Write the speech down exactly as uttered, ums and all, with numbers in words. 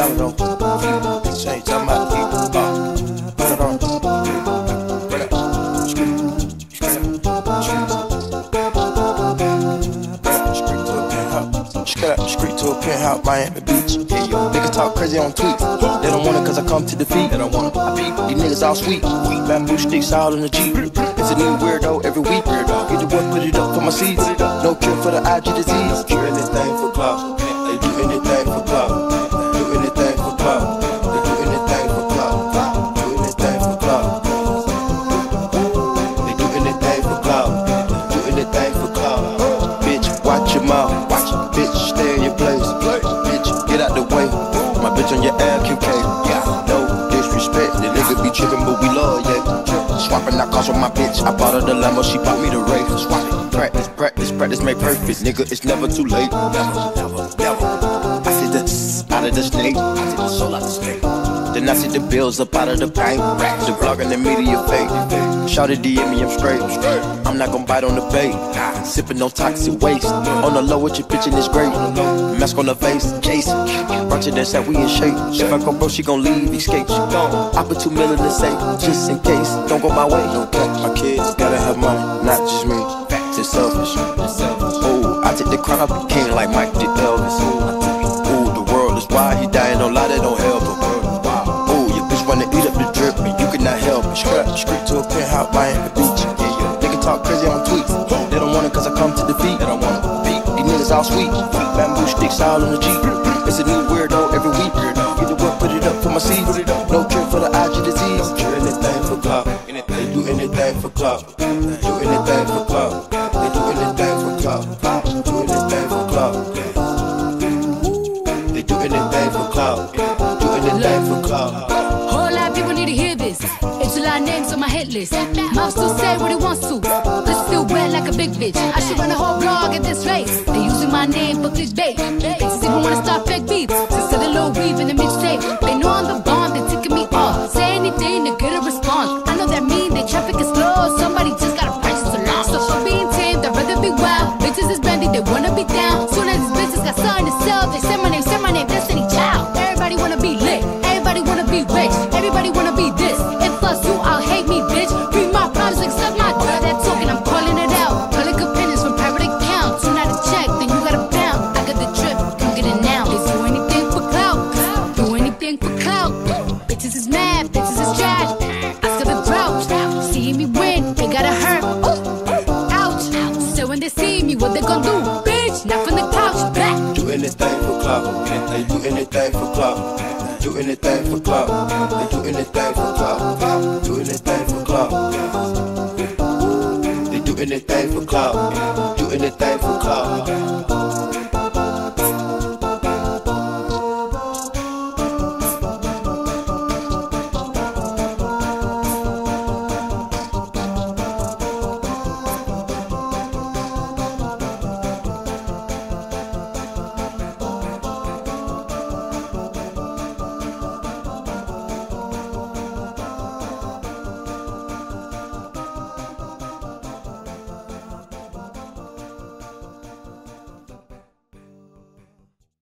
Got it on. Change talking about it. Uh, put it on. Put it on. Straight up street to a penthouse, Miami Beach. Niggas talk crazy on tweets. They don't want it cause I come to defeat. They don't want it. I beat these niggas all sweet. Bamboo sticks all in the Jeep. It's a new weirdo every week. Get the work, put it up for my seeds. No cure for the I G disease. Do anything for clout. They do anything for clout. On your L Q K, yeah, no disrespect, the nigga be trippin', but we love, yeah, swappin' I calls with my bitch, I bought her the Lambo, she bought me the Wraith, swap it, practice, practice, practice make perfect, nigga, it's never too late, never, never, never, I see the s*** out of the snake, I see the soul out of the snake, then I see the bills up out of the bank, the blog and the media fake. Shout it, D M me, I'm straight. I'm not gon' bite on the bait. Sippin' no toxic waste. On the low with your bitch and it's great. Mask on the face, chase. Ratchet that's how we in shape. If I go bro, she gon' leave, escape. She gone. I put two million to save, just in case. Don't go my way. My kids gotta have money, not just me. Too selfish. Ooh, I take the crown up the king like Mike did Elvis. Ooh, the world is wide, he dying, don't lie, that don't help him. Ooh, your bitch wanna eat up the drip, and you cannot help it. Straight to a penthouse, Miami Beach. Yeah, yeah. Nigga talk crazy on tweets. They don't want it cause I come to defeat. They don't want it. Beat. These niggas all sweet. Bamboo sticks all in the Jeep. It's a new weirdo every week. Get the work, put it up for my seeds. No cure for the I G disease. They do anything for clout. They do anything for clout. They do anything for clout. They do anything for clout. They do anything for clout. They do anything for clout. Do anything for clout. Whole lot of people need to hear this. It's a lot of names on my hit list. Mouth still say what he wants to. This still wet like a big bitch. I should run a whole blog at this race. They using my name for clickbait. They just even wanna start fake beats. Just sell a little weave in the mixtape. They know I'm the bomb, they ticking me off. Say anything to get a response. I know that mean they traffic is slow. Somebody just gotta price it along. So for being tamed, I'd rather be wild. Bitches is brandy, they wanna be down. Soon as these bitches got something to sell, they say my name, say my name, Destiny Child. Everybody wanna be lit. Everybody wanna be rich. Everybody wanna be this. If plus you, I'll hate me, bitch. Read my problems, accept my girl. That token, I'm calling it out. Public opinions from private accounts. You not a check, then you got a bounce. I got the drip, come get it now. They do anything for clout. Do anything for clout. Bitches is mad, bitches is trash. I saw the grouch. Seeing me win, they gotta hurt. Ooh, ouch. So when they see me, what they gon' do? Bitch, not from the couch, back. Do anything for clout. They do anything for clout. Do anything for clout. They do anything for clout. Do anything for clout. They do anything for clout. Do anything for clout.